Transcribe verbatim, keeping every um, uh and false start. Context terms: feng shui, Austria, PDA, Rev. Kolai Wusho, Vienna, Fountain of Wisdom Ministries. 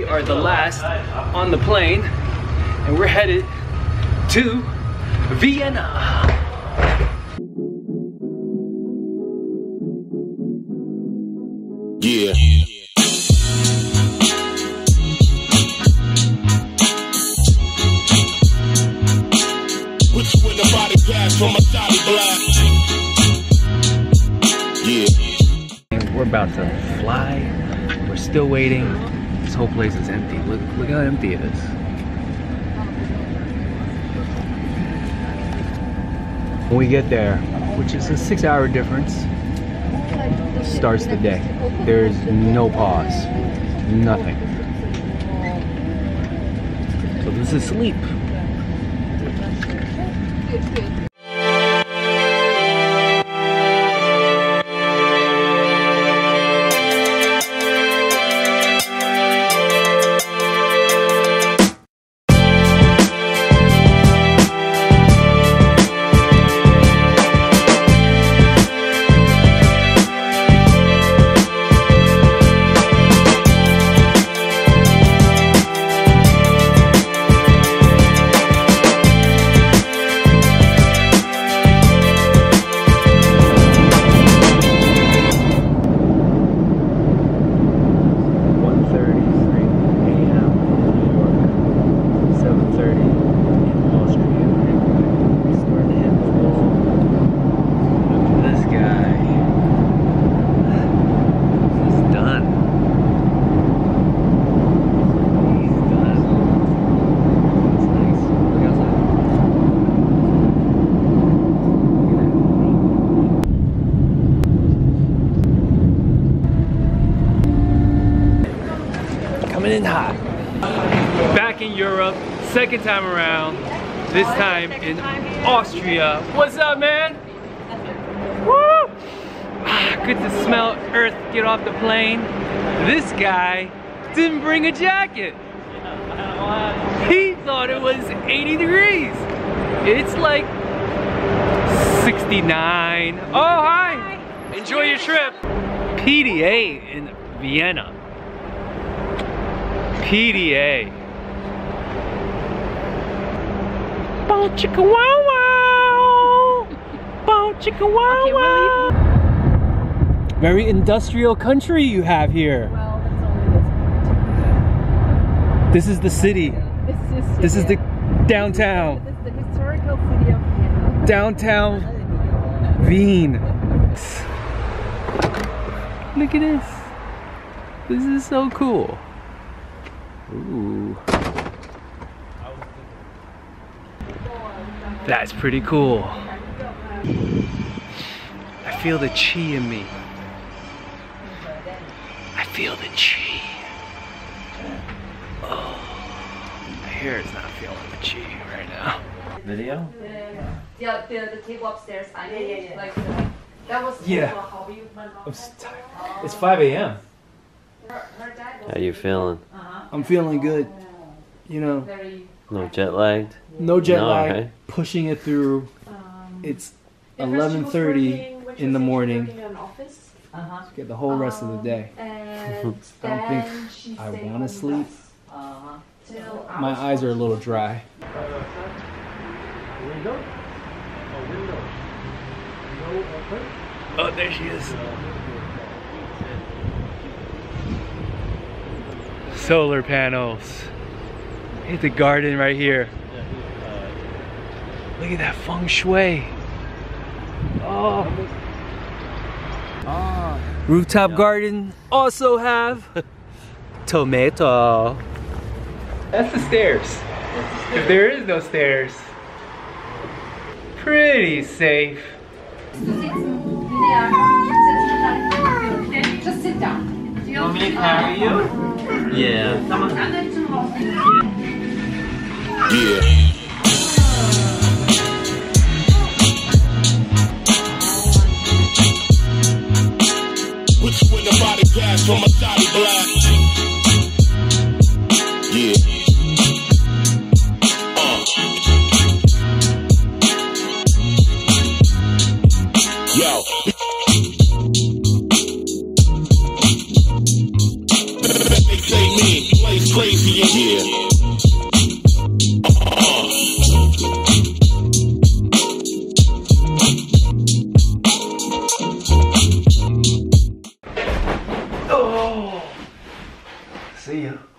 we are the last on the plane and we're headed to Vienna. Yeah. Put you in the body gas from a side block. Yeah. We're about to fly. We're still waiting. This whole place is empty. Look, look how empty it is. When we get there, which is a six hour difference, starts the day. There's no pause, nothing. So this is sleep. Hot. Back in Europe, second time around, this time in Austria. What's up, man? Woo! Ah, good to smell earth, get off the plane. This guy didn't bring a jacket. He thought it was eighty degrees. It's like sixty-nine. Oh, hi! Enjoy your trip. P D A in Vienna. P D A. Bow chicka wow wow! Bow chicka wow wow! Very industrial country you have here. Well, that's only this. This is the city. This is, this is the downtown. This is the historical city of Vienna. Downtown Vienna. Look at this. This is so cool. Ooh. That's pretty cool. I feel the chi in me. I feel the chi. Oh, my hair is not feeling the chi right now. Video? Yeah, the, the table upstairs. I yeah, yeah, yeah. Like the, that was yeah. Hobby. I'm so tired. It's five A M How you feeling? I'm feeling good, you know. No jet lagged? No jet no, lag, right? Pushing it through. Um, it's eleven thirty in the morning. Uh-huh. Get the whole rest um, of the day. And I don't think I want to sleep. Uh, My eyes are a little dry. Oh, there she is. Solar panels. Hit the garden right here. Look at that feng shui. Oh. Oh. Rooftop yeah. garden also have tomato. That's the, That's the stairs. If there is no stairs. Pretty safe. Just sit down. Do you want me to carry you? Yeah. Yeah. Put you in the body gas from a side block. Yeah. Uh. Yo. Oh, see ya.